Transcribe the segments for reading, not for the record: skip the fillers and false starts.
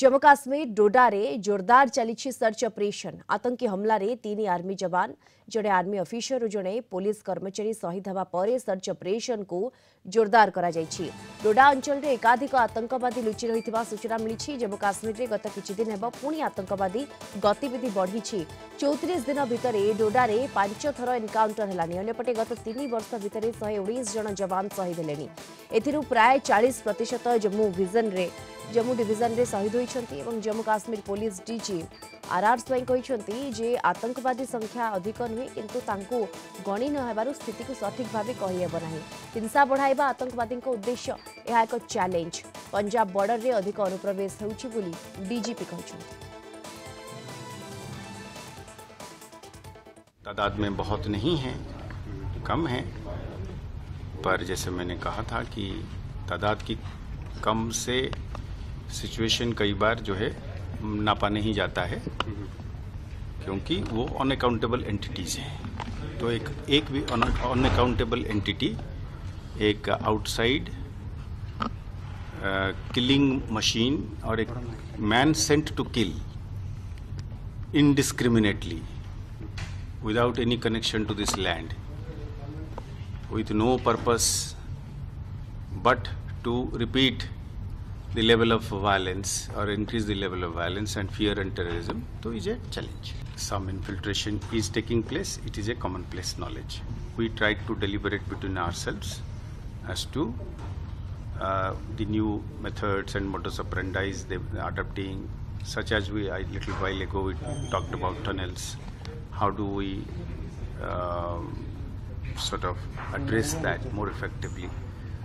जम्मू काश्मीर डोडा रे जोरदार चली सर्च ऑपरेशन। आतंकी हमला रे तीन आर्मी जवान जड़े आर्मी अफिसर और जड़े पुलिस कर्मचारी शहीद होवा पर सर्च ऑपरेशन को जोरदार करा जायछि। डोडा अंचल रे एकाधिक आतंकवादी लुचि रही सूचना मिली। जम्मू काश्मीर में गत किछि दिन हेबा पुणी आतंकवादी गतिविधि बढ़ी। 34 दिन भितर डोडा रे 5 थर एनकाउंटर हेलानी। अन्यपटे गत 3 वर्ष भितर 119 जन जवान शहीद हेलेनी। एथिरु प्राय 40% जम्मू डिविजन रे शहीद होइछंती। Jammu Kashmir police DG RR Swain कहिछंती जे आतंकवादी संख्या अधिक नुहे किंतु तांको गणी न हेबारु स्थिति को सठिक भाव कहिहेब नाही। हिंसा बढ़ाइबा आतंकवादी उद्देश्य यह एक चैलेंज। पंजाब बॉर्डर रे अधिक अनुप्रवेश होउछि बोली डीजीपी कहिछंती। तादाद में बहुत नहीं है, कम है, पर जैसे मैंने कहा था कि तादाद की कम से सिचुएशन कई बार जो है नापा नहीं जाता है क्योंकि वो अनअकाउंटेबल एंटिटीज़ हैं। तो एक भी अनअकाउंटेबल एंटिटी एक आउटसाइड किलिंग मशीन और एक man sent to kill indiscriminately without any connection to this land with no purpose but to repeat the level of violence or increase the level of violence and fear and terrorism, so is a challenge. Some infiltration is taking place. It is a commonplace knowledge. We tried to deliberate between ourselves as to the new methods and modus operandi they are adopting, such as a little while ago we talked about tunnels. How do we sort of address that more effectively?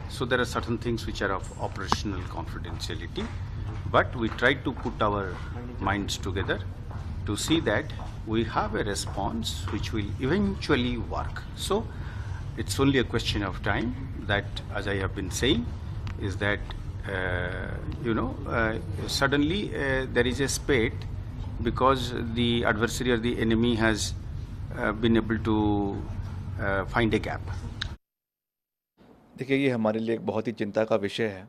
So there are certain things which are of operational confidentiality, but we try to put our minds together to see that we have a response which will eventually work. So it's only a question of time that, as I have been saying, is that, suddenly there is a spate because the adversary or the enemy has been able to find a gap. देखिए, ये हमारे लिए एक बहुत ही चिंता का विषय है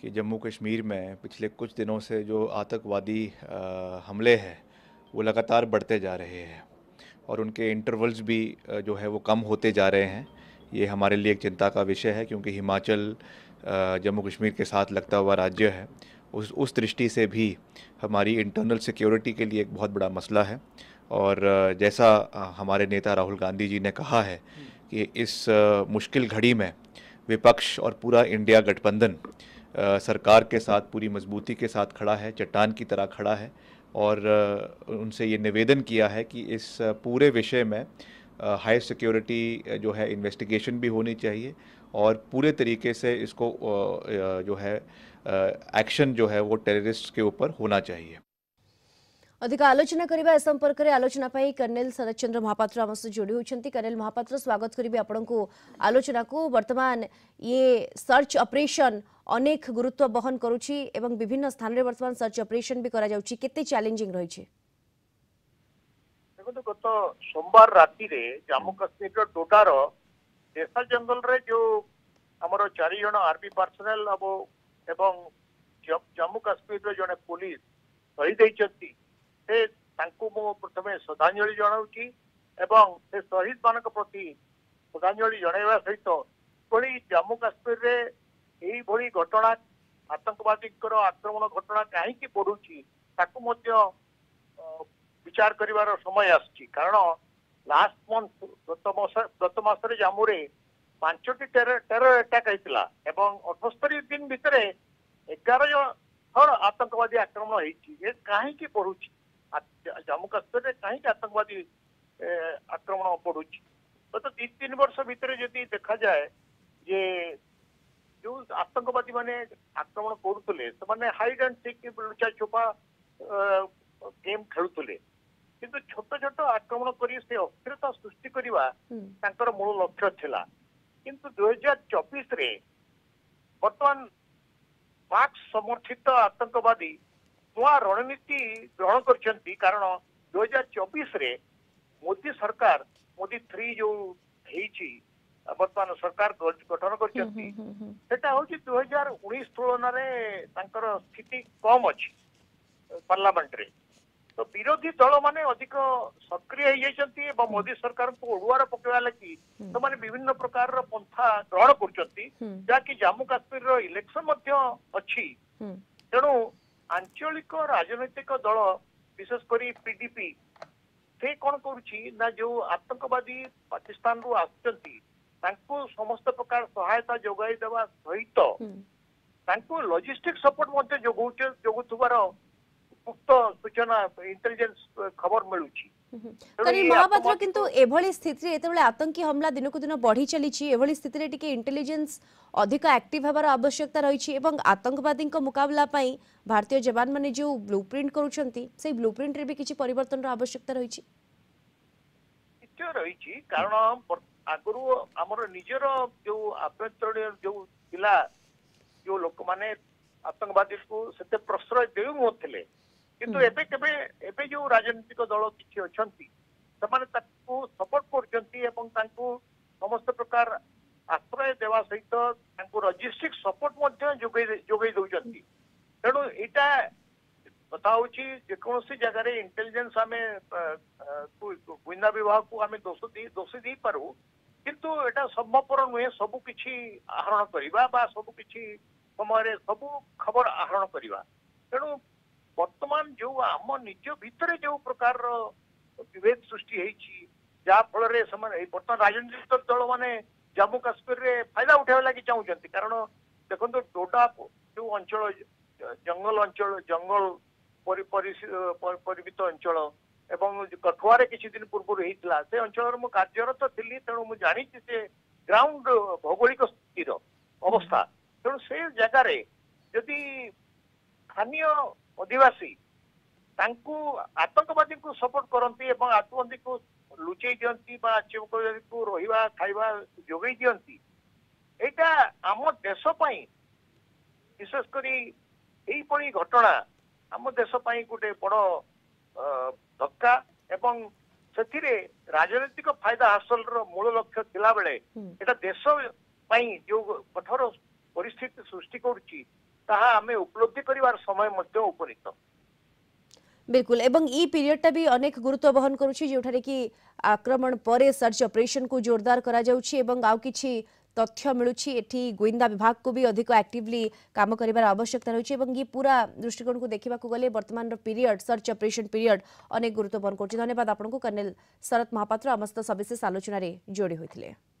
कि जम्मू कश्मीर में पिछले कुछ दिनों से जो आतंकवादी हमले हैं वो लगातार बढ़ते जा रहे हैं और उनके इंटरवल्स भी जो है वो कम होते जा रहे हैं। ये हमारे लिए एक चिंता का विषय है क्योंकि हिमाचल जम्मू कश्मीर के साथ लगता हुआ राज्य है। उस दृष्टि से भी हमारी इंटरनल सिक्योरिटी के लिए एक बहुत बड़ा मसला है और जैसा हमारे नेता राहुल गांधी जी ने कहा है कि इस मुश्किल घड़ी में विपक्ष और पूरा इंडिया गठबंधन सरकार के साथ पूरी मजबूती के साथ खड़ा है, चट्टान की तरह खड़ा है और उनसे ये निवेदन किया है कि इस पूरे विषय में हाई सिक्योरिटी जो है इन्वेस्टिगेशन भी होनी चाहिए और पूरे तरीके से इसको जो है एक्शन जो है वो टेररिस्ट के ऊपर होना चाहिए। अधिक आलोचना करने संपर्क में आलोचना कर्नेल शरत चंद्र महापात्र आम सहित जोड़ी होती। कर्नेल महापात्र, स्वागत करेंगे आपण को आलोचना को। वर्तमान ये सर्च ऑपरेशन अनेक गुरुत्व बहन करुच्ची एवं विभिन्न स्थान में वर्तमान सर्च ऑपरेशन भी करा जाउची। केते चैलेंजिंग रही? देखो, गत सोमवार राति जम्मू काश्मीर डोडार देसा जंगल रे जो हमरो 4 जण आर्मी पर्सनल एवं जम्मू काश्मीर जड़े पुलिस शहीद प्रथमे श्रद्धांजलि जनाऊँ एवं से शहीद मान प्रति श्रद्धांजलि जनवा सहित जम्मू काश्मीर में यही घटना आतंकवादी आक्रमण घटना कहीं बढ़ुची विचार कर समय लास्ट मंथ गत मास जम्मू में 5टी टेरर अटैक होता एवं 78 दिन भितर 11 जन आतंकवादी आक्रमण होती कहीं बढ़ुची। जम्मू काश्मीर कहीं आतंकवादी आक्रमण बढ़ुच गत 3 वर्ष भितर जदि देखा जाए जे जो आतंकवादी माने आक्रमण करुले से हाइड एंड सीक लुचा छुपा गेम खेलुले किंतु छोट छोट आक्रमण करी से अस्थिरता सृष्टि करवा तांकर मूल लक्ष्य थिला। किंतु 2024 रे वर्तमान पाक समर्थित आतंकवादी नुआ रणनीति ग्रहण करछंती कारण 2024 रे मोदी सरकार मोदी 3 जो हेची वर्तमान सरकार गठन करछंती सेटा होची 2019 तुलना रे तांकर स्थिति कम अछि पार्लामेंट्रे तो विरोधी दल माने अधिक सक्रिय हो मोदी सरकार को ओडुआर पकड़ा लगी तो माने विभिन्न प्रकार पंथा ग्रहण कर जम्मू काश्मीर इलेक्शन अच्छी तेणु आंचलिक राजनैतिक दल विशेषकर पीडीपी से कौन कर जो आतंकवादी पाकिस्तान रु आसको समस्त प्रकार सहायता जोगाई देवा सहित लॉजिस्टिक सपोर्ट जोगार गुप्त सूचना इंटेलिजेंस खबर मिलूची महापात्र किंतु एभली स्थिति एतबेले आतंकी हमला दिन को दिन बढ़ी चली एभली स्थिति रे टिके इंटेलिजेंस अधिक एक्टिव होबार आवश्यकता रही एवं आतंकवादी मुकाबला पाई भारतीय जवान माने जो ब्लूप्रिंट करूछंती से ब्लूप्रिंट रे भी किछि परिवर्तन रा आवश्यकता रही निश्चय रही कारण आगरु हमर निजर जो आभ्यंतरण जो जिला जो लोक माने आतंकवादी को सते प्रश्रय देउ नथिले किंतु एबे केबे एबे जो राजनीतिक दल किछि अछंती तमाने ताकू सपोर्ट करजंती एवं ताकू समस्त प्रकार आश्रय देवा सहित ताकू लॉजिस्टिक सपोर्ट मध्ये जोगै दउजंती तेणु एटा कथा होछि जे कोनोसी जगह रे इंटेलिजेंस आमे गुइंदा विभाग को आमे दोषी दी पारू किंतु एटा सम्भवपर नहे सब किछि आहरण करबा बा सब किछि समय सब खबर आहरण करबा तेणु वर्तमान जो आम निज भितर जो प्रकार विभेद सृष्टि होफल बर्तमान राजनीतिक दल मैंने जम्मू काश्मीर रे फायदा उठावा लगी चाहते कारण देखो डोडा जो अंचल जंगल परिमित अंचल एवं कठुआ किसी दिन पूर्व होता से अंचल मु कार्यरत थी तेणु मुझे जानी से ग्राउंड भौगोलिक स्थितिर अवस्था तेणु से जगार जदि स्थानीय आदिवासी आतंकवादी को सपोर्ट करती आतंकवादी को लुचई दिखती आतंकवादी को रहा खावा जोगे दिखती एटा आम देश विशेषकर यही घटना आम देश गोटे बड़ धक्का एवं से राजनीतिक फायदा हासिल मूल लक्ष्य थिला बेले एटा देश जो कठोर परिस्थिति सृष्टि करुची ताहा हमें उपलब्धि करिवार समय मध्य उपनीत बिल्कुल एवं ई पीरियड टा भी अनेक गुरुत्व बहन करूची जोठारे कि आक्रमण परे सर्च ऑपरेशन को जोरदार करा जाउची एवं आउ किछि तथ्य मिलुची एठी गोइंदा विभाग को भी अधिक एक्टिवली काम करिवार आवश्यकता रहुची एवं ये पूरा दृष्टिकोण को देखिबा को गले वर्तमान रो पीरियड सर्च ऑपरेशन पीरियड अनेक गुरुत्व बहन करूची। धन्यवाद आपन को कर्नल शरत महापात्र समस्त सविशेष आलोचना रे जोड़ी होइथिले।